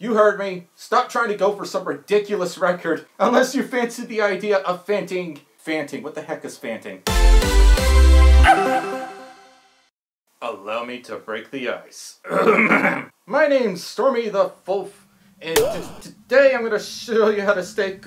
You heard me. Stop trying to go for some ridiculous record unless you fancy the idea of fanting. Fanting. What the heck is fanting? Allow me to break the ice. My name's Stormy the Folf, and today I'm going to show you how to stay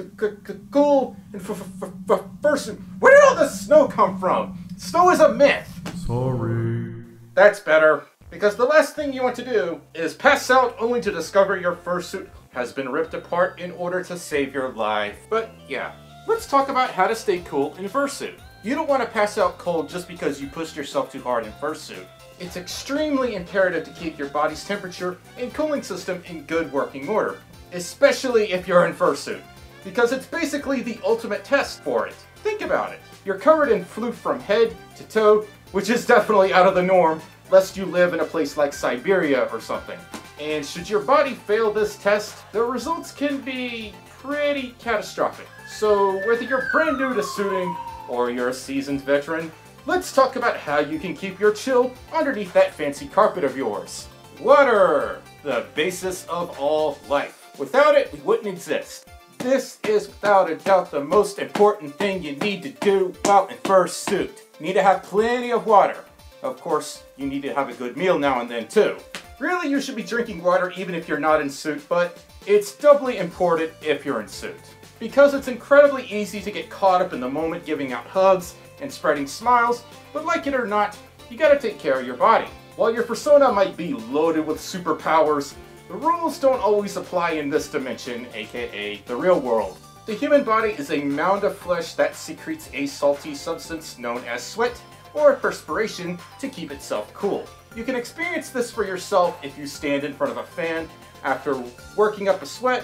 cool and first. Where did all this snow come from? Snow is a myth. Sorry. That's better. Because the last thing you want to do is pass out only to discover your fursuit has been ripped apart in order to save your life. But yeah, let's talk about how to stay cool in fursuit. You don't want to pass out cold just because you pushed yourself too hard in fursuit. It's extremely imperative to keep your body's temperature and cooling system in good working order, especially if you're in fursuit, because it's basically the ultimate test for it. Think about it. You're covered in fluff from head to toe, which is definitely out of the norm, lest you live in a place like Siberia or something. And should your body fail this test, the results can be pretty catastrophic. So whether you're brand new to suiting or you're a seasoned veteran, let's talk about how you can keep your chill underneath that fancy carpet of yours. Water, the basis of all life. Without it, we wouldn't exist. This is without a doubt the most important thing you need to do while in fursuit. You need to have plenty of water. Of course, you need to have a good meal now and then too. Really, you should be drinking water even if you're not in suit, but it's doubly important if you're in suit. Because it's incredibly easy to get caught up in the moment giving out hugs and spreading smiles, but like it or not, you gotta take care of your body. While your persona might be loaded with superpowers, the rules don't always apply in this dimension, aka the real world. The human body is a mound of flesh that secretes a salty substance known as sweat, or perspiration to keep itself cool. You can experience this for yourself if you stand in front of a fan after working up a sweat,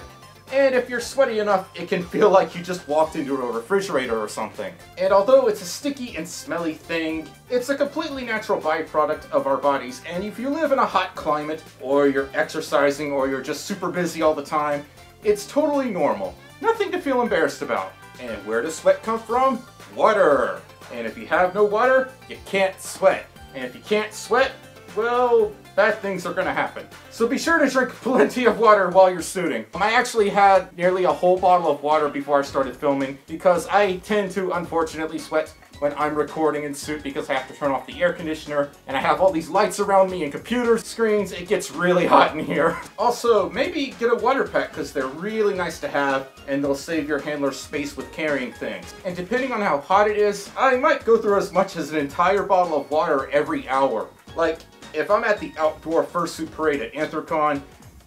and if you're sweaty enough, it can feel like you just walked into a refrigerator or something. And although it's a sticky and smelly thing, it's a completely natural byproduct of our bodies, and if you live in a hot climate, or you're exercising, or you're just super busy all the time, it's totally normal. Nothing to feel embarrassed about. And where does sweat come from? Water. And if you have no water, you can't sweat. And if you can't sweat, well, bad things are gonna happen. So be sure to drink plenty of water while you're suiting. I actually had nearly a whole bottle of water before I started filming because I tend to unfortunately sweat when I'm recording in suit because I have to turn off the air conditioner and I have all these lights around me and computer screens. It gets really hot in here. Also, maybe get a water pack because they're really nice to have and they'll save your handler space with carrying things. And depending on how hot it is, I might go through as much as an entire bottle of water every hour. Like, if I'm at the outdoor fursuit parade at Anthrocon,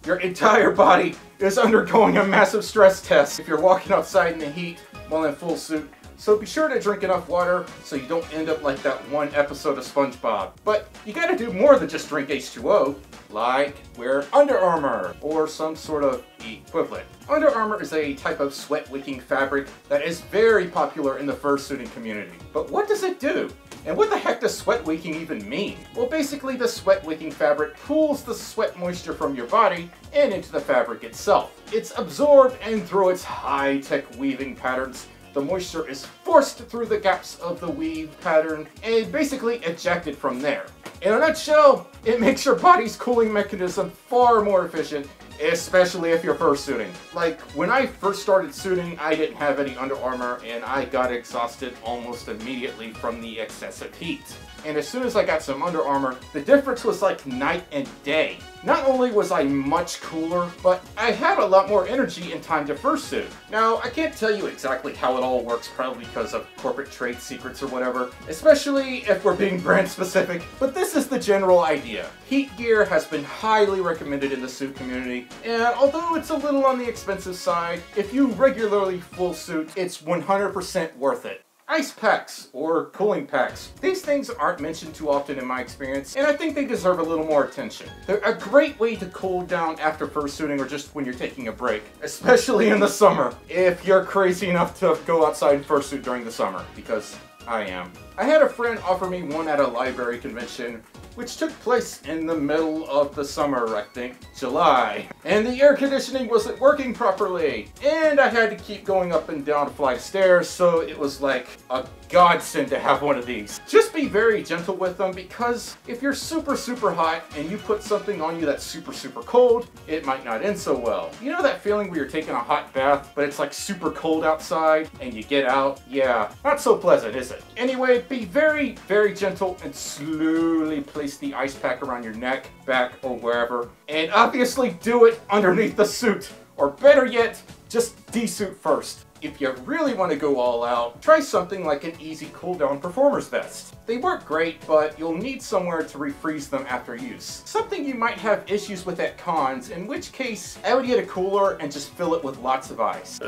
your entire body is undergoing a massive stress test if you're walking outside in the heat while in full suit. So be sure to drink enough water so you don't end up like that one episode of SpongeBob. But you gotta do more than just drink H2O, like wear Under Armour or some sort of equivalent. Under Armour is a type of sweat-wicking fabric that is very popular in the fursuiting community. But what does it do? And what the heck does sweat-wicking even mean? Well, basically the sweat-wicking fabric pulls the sweat moisture from your body and into the fabric itself. It's absorbed, and through its high-tech weaving patterns, the moisture is forced through the gaps of the weave pattern and basically ejected from there. In a nutshell, it makes your body's cooling mechanism far more efficient, especially if you're fursuiting. Like, when I first started suiting, I didn't have any Under Armour and I got exhausted almost immediately from the excessive heat. And as soon as I got some Under Armour, the difference was like night and day. Not only was I much cooler, but I had a lot more energy and time to fursuit. Now, I can't tell you exactly how it all works, probably because of corporate trade secrets or whatever, especially if we're being brand specific, but this is the general idea. Heat gear has been highly recommended in the suit community, and although it's a little on the expensive side, if you regularly full suit, it's 100% worth it. Ice packs, or cooling packs. These things aren't mentioned too often in my experience, and I think they deserve a little more attention. They're a great way to cool down after fursuiting or just when you're taking a break, especially in the summer, if you're crazy enough to go outside and fursuit during the summer, because I am. I had a friend offer me one at a library convention which took place in the middle of the summer, I think, July. And the air conditioning wasn't working properly, and I had to keep going up and down a flight of stairs, so it was like a godsend to have one of these. Just be very gentle with them, because if you're super, super hot and you put something on you that's super, super cold, it might not end so well. You know that feeling where you're taking a hot bath, but it's like super cold outside and you get out? Yeah, not so pleasant, is it? Anyway, be very, very gentle and slowly place the ice pack around your neck, back, or wherever. And obviously do it underneath the suit, or better yet, just desuit first. If you really want to go all out, try something like an easy cooldown performer's vest. They work great, but you'll need somewhere to refreeze them after use. Something you might have issues with at cons, in which case I would get a cooler and just fill it with lots of ice.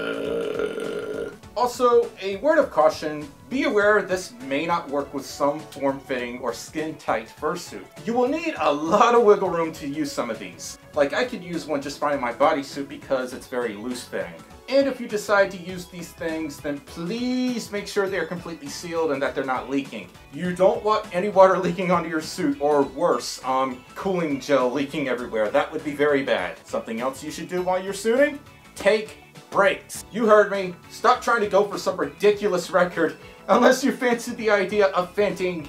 Also, a word of caution, be aware this may not work with some form-fitting or skin-tight fursuit. You will need a lot of wiggle room to use some of these. Like, I could use one just fine in my bodysuit because it's very loose-fitting. And if you decide to use these things, then please make sure they're completely sealed and that they're not leaking. You don't want any water leaking onto your suit, or worse, cooling gel leaking everywhere. That would be very bad. Something else you should do while you're suiting? Take breaks. You heard me. Stop trying to go for some ridiculous record unless you fancy the idea of fainting.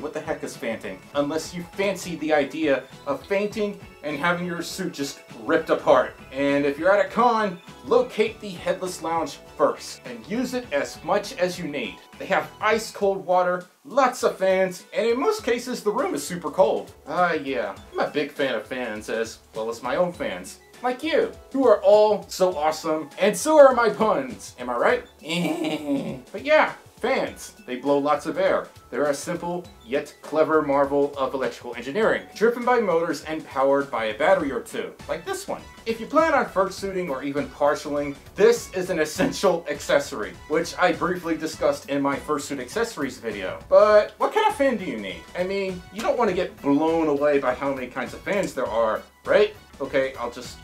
What the heck is fainting? Unless you fancy the idea of fainting and having your suit just ripped apart. And if you're at a con, locate the headless lounge first and use it as much as you need. They have ice cold water, lots of fans, and in most cases the room is super cold. Yeah, I'm a big fan of fans, as well as my own fans. Like you, who are all so awesome, and so are my puns. Am I right? But yeah, fans. They blow lots of air. They're a simple yet clever marvel of electrical engineering, driven by motors and powered by a battery or two, like this one. If you plan on fursuiting or even partialing, this is an essential accessory, which I briefly discussed in my fursuit accessories video. But what kind of fan do you need? I mean, you don't want to get blown away by how many kinds of fans there are, right? Okay, I'll just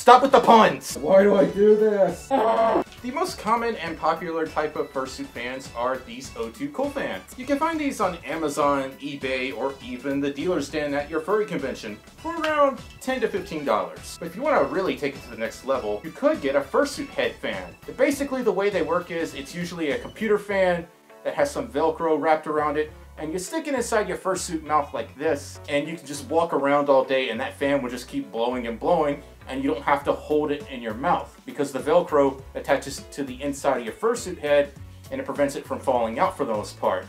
stop with the puns! Why do I do this? The most common and popular type of fursuit fans are these O2 Cool Fans. You can find these on Amazon, eBay, or even the dealer's den at your furry convention for around $10 to $15. But if you want to really take it to the next level, you could get a fursuit head fan. But basically the way they work is, it's usually a computer fan that has some Velcro wrapped around it, and you stick it inside your fursuit mouth like this, and you can just walk around all day and that fan will just keep blowing and blowing, and you don't have to hold it in your mouth because the Velcro attaches to the inside of your fursuit head and it prevents it from falling out for the most part.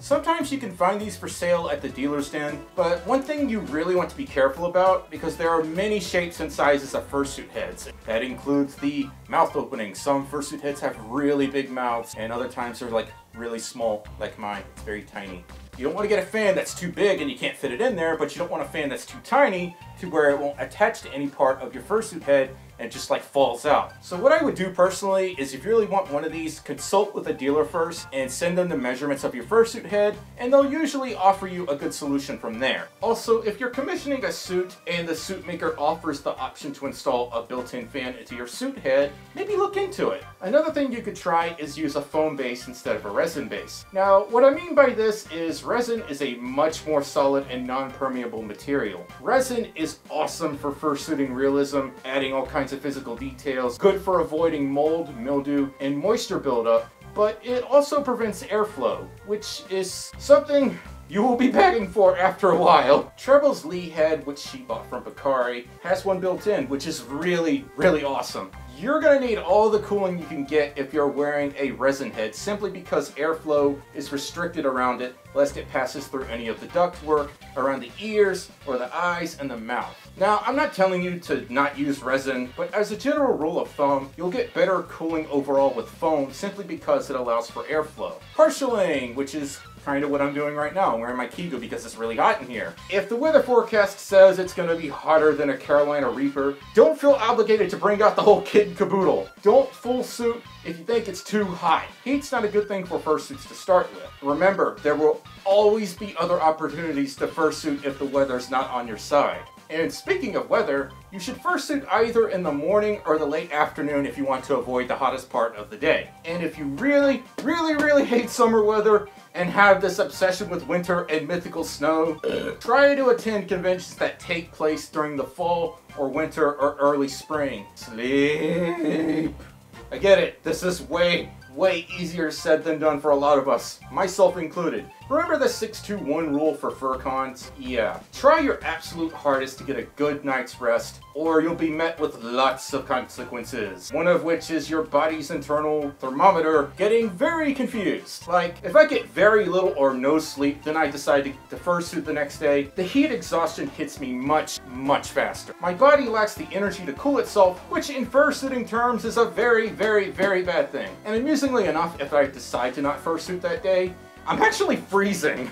Sometimes you can find these for sale at the dealer's den, but one thing you really want to be careful about, because there are many shapes and sizes of fursuit heads. That includes the mouth opening. Some fursuit heads have really big mouths, and other times they're like really small, like mine. It's very tiny. You don't want to get a fan that's too big and you can't fit it in there, but you don't want a fan that's too tiny to where it won't attach to any part of your fursuit head and just like falls out. So what I would do personally is, if you really want one of these, consult with a dealer first and send them the measurements of your fursuit head, and they'll usually offer you a good solution from there. Also, if you're commissioning a suit and the suit maker offers the option to install a built-in fan into your suit head, maybe look into it. Another thing you could try is use a foam base instead of a resin base. Now, what I mean by this is, resin is a much more solid and non-permeable material. Resin is awesome for fursuiting realism, adding all kinds of physical details, good for avoiding mold, mildew, and moisture buildup, but it also prevents airflow, which is something you will be begging for after a while. Treble's Lee head, which she bought from Bakari, has one built in, which is really, really awesome. You're going to need all the cooling you can get if you're wearing a resin head, simply because airflow is restricted around it, lest it passes through any of the ductwork around the ears or the eyes and the mouth. Now, I'm not telling you to not use resin, but as a general rule of thumb, you'll get better cooling overall with foam simply because it allows for airflow. Partialing, which is kind of what I'm doing right now. I'm wearing my Kigu because it's really hot in here. If the weather forecast says it's going to be hotter than a Carolina Reaper, don't feel obligated to bring out the whole kit and caboodle. Don't full suit if you think it's too hot. Heat's not a good thing for fursuits to start with. Remember, there will always be other opportunities to fursuit if the weather's not on your side. And speaking of weather, you should fursuit either in the morning or the late afternoon if you want to avoid the hottest part of the day. And if you really hate summer weather and have this obsession with winter and mythical snow, try to attend conventions that take place during the fall or winter or early spring. Sleep. I get it, this is way easier said than done for a lot of us, myself included. Remember the 6-2-1 rule for fur cons? Yeah. Try your absolute hardest to get a good night's rest, or you'll be met with lots of consequences. One of which is your body's internal thermometer getting very confused. Like, if I get very little or no sleep, then I decide to fursuit the next day, the heat exhaustion hits me much faster. My body lacks the energy to cool itself, which in fursuiting terms is a very bad thing. And amusingly enough, if I decide to not fursuit that day, I'm actually freezing.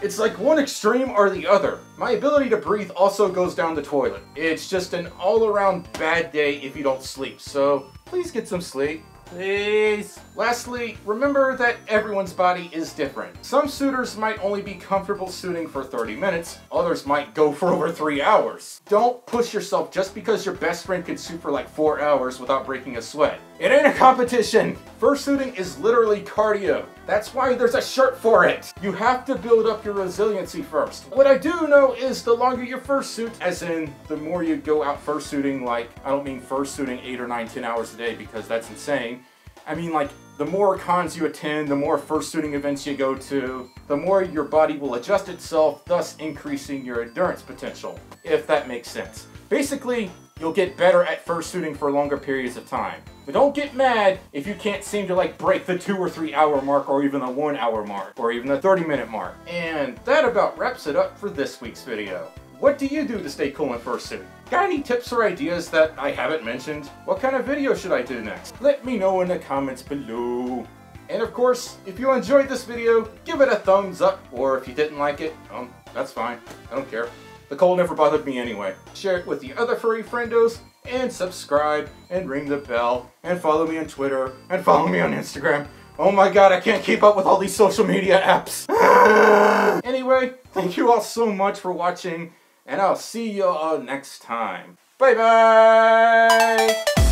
It's like one extreme or the other. My ability to breathe also goes down the toilet. It's just an all-around bad day if you don't sleep, so please get some sleep. Please. Lastly, remember that everyone's body is different. Some suitors might only be comfortable suiting for 30 minutes, others might go for over 3 hours. Don't push yourself just because your best friend can suit for like 4 hours without breaking a sweat. It ain't a competition! Fursuiting is literally cardio. That's why there's a shirt for it! You have to build up your resiliency first. What I do know is the longer you fursuit, as in the more you go out fursuiting, like, I don't mean fursuiting 8 or 9, 10 hours a day because that's insane. I mean, like, the more cons you attend, the more fursuiting events you go to, the more your body will adjust itself, thus increasing your endurance potential, if that makes sense. Basically, you'll get better at fursuiting for longer periods of time. But don't get mad if you can't seem to like break the 2 or 3 hour mark or even the 1 hour mark or even the 30-minute mark. And that about wraps it up for this week's video. What do you do to stay cool in fursuit? Got any tips or ideas that I haven't mentioned? What kind of video should I do next? Let me know in the comments below. And of course, if you enjoyed this video, give it a thumbs up, or if you didn't like it, that's fine, I don't care. The cold never bothered me anyway. Share it with the other furry friendos, and subscribe, and ring the bell, and follow me on Twitter, and follow me on Instagram. Oh my god, I can't keep up with all these social media apps. Anyway, thank you all so much for watching, and I'll see you all next time. Bye bye!